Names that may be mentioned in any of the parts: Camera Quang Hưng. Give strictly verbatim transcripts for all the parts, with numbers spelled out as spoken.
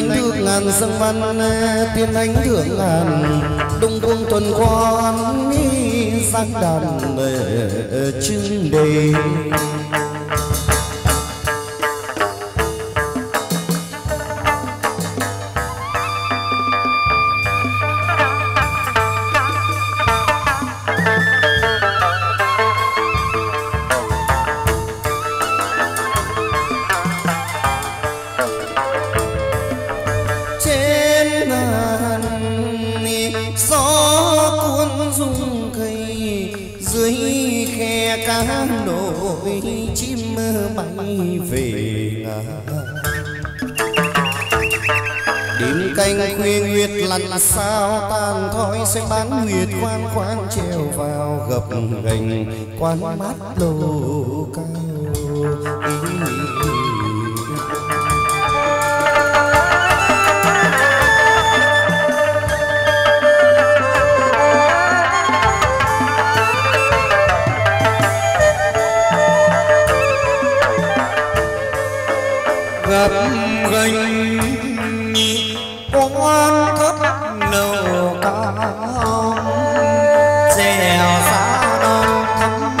thánh thượng ngàn dân văn, tiên thánh thượng ngàn đông quân tuần quan sắc đàn trưng đề. Là sao tàn thói sẽ bán huyệt khoan khoan treo vào gập gành quan mát lầu cao. Gập gành quan thấp lầu cao, dẻo xa non thắm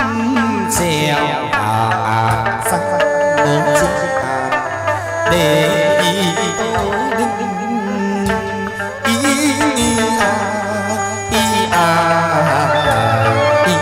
dẻo à sắc bốn chữ để ý ý ý à ý à ý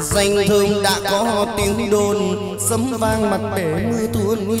danh thương đã có tiếng đồn sấm vang mặt bể mưa tuôn núi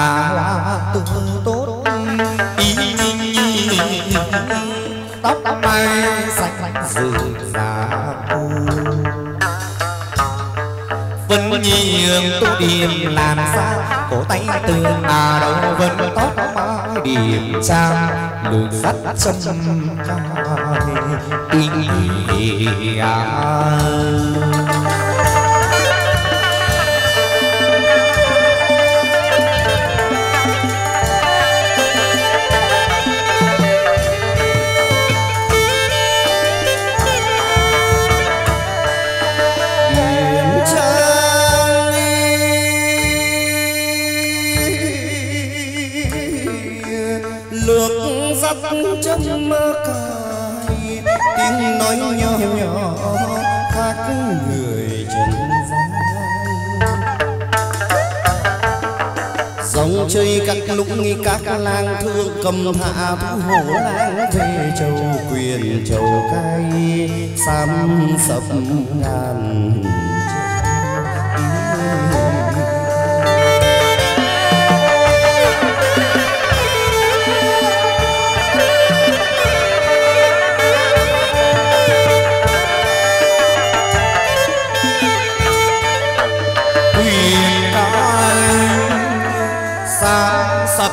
Là từ tốt ý, ý, ý, ý, ý. Tóc mai sạch rực rỡ vẫn nhiên tô điểm làm sao cổ tay tương là đầu vẫn tóc mai điểm trang lùi sắt sắt sắt nói nhỏ nhỏ khác người trần gian dòng chơi các lúc nghi các lang thương cầm hạ thu hổ lang về châu quyền châu cay xám sập ngàn. Sắp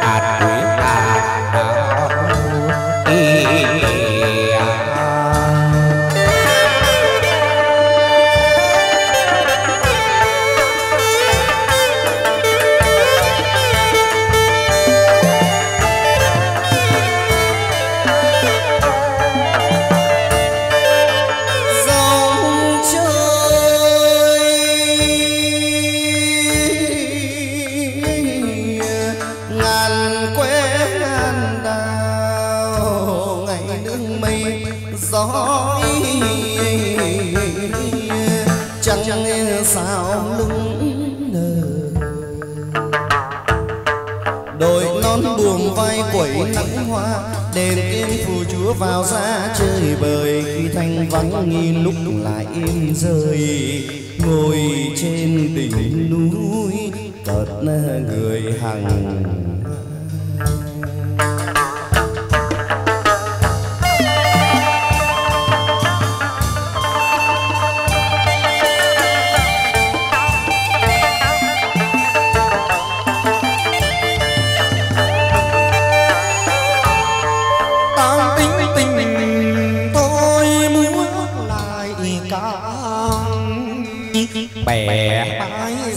ạt núi ạt gió chẳng sao lúng nở. Đôi non buồm vai quẩy nắng hoa, đèn tiên phù chúa vào ra chơi bời. Khi thanh vắng nghi lúc lại im rơi, ngồi trên đỉnh núi tợt người hằng.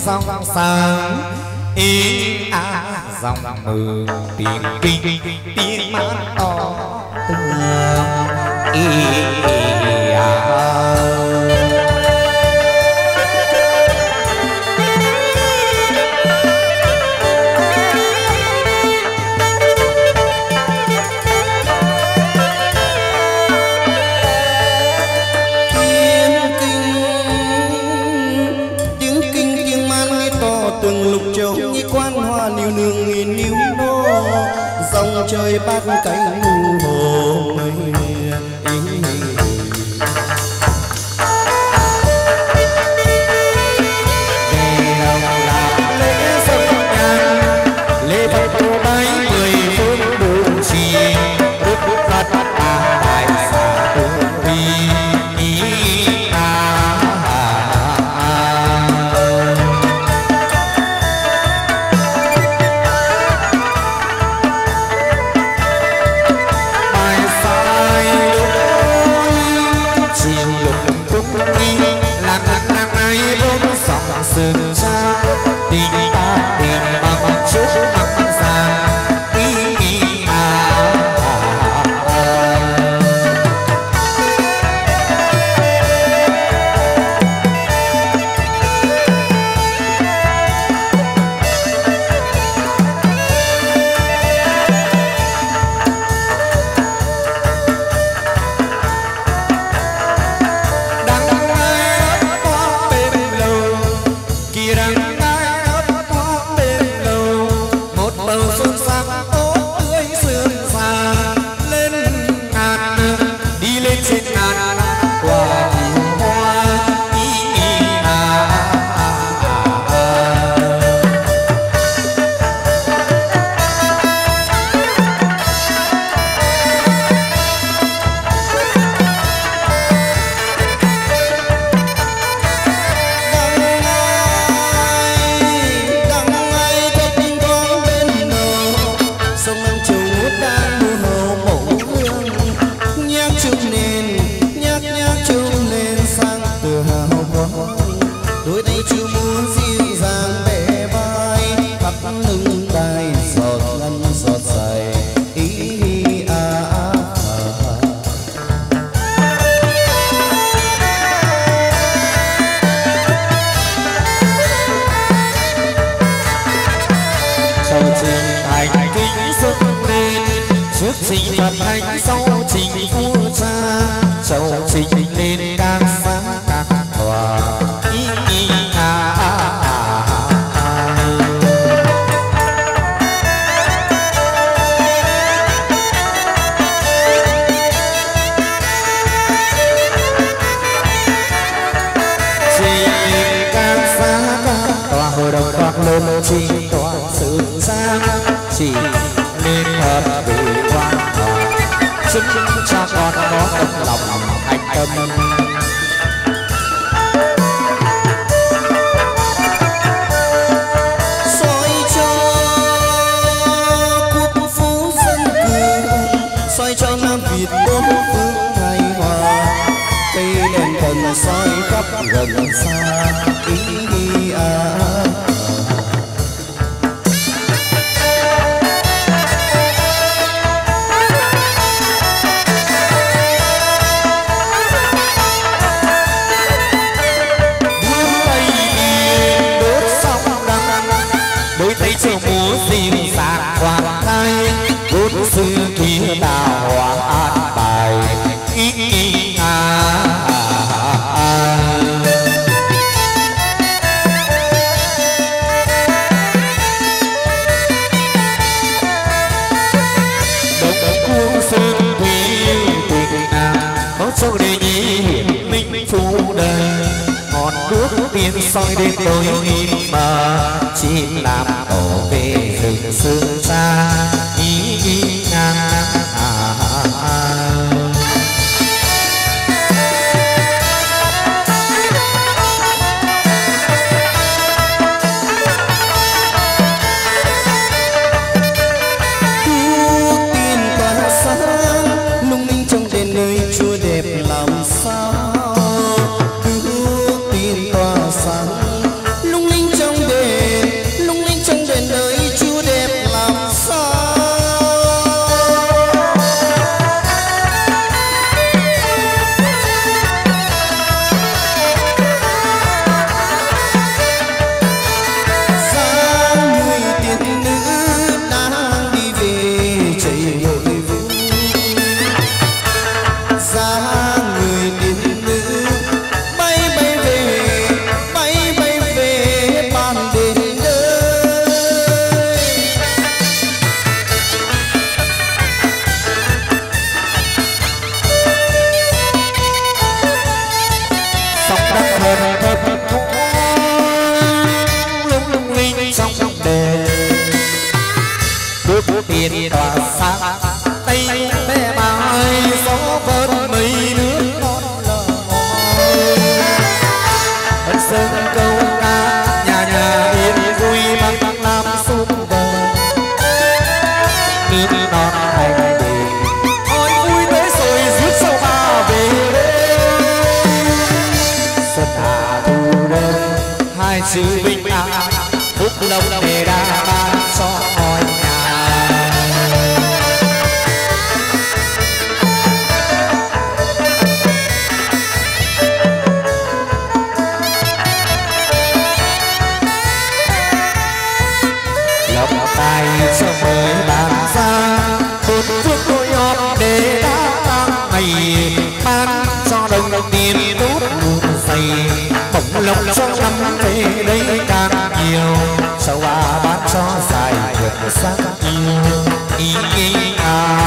Dòng sáng yên á dòng mưa tiếng kinh tiếng mát to tường y á. Dòng trời bát cánh hồ Hãy subscribe cho kênh Camera Quang Hưng. Chim soi đêm tối im mờ, chim làm tổ về rừng sương xa. Ý nghĩ ngang ngang chữ bình an phúc lộc để đã ban cho mọi nhà. Lộc tài cho mới bàn ra một phút đôi ôm để đã ban ngày ban cho đồng đồng tiền tốt buồn dày. Bổng lộc trong năm về đây càng nhiều, sầu à bán cho dài vượt sắc yêu ý nghĩ à.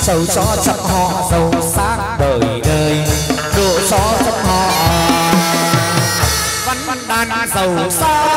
Sầu cho trăm họ giàu sang đời đời, độ cho trăm họ văn văn đàn giàu sang.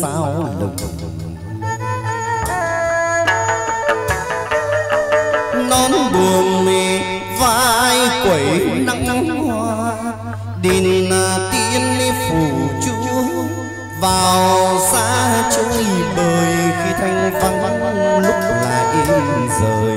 sao đồng nón buồn mì vai quẩy nắng hoa đình tiên đi phủ chúa vào xa trôi bời khi thanh vắng lúc là yên rời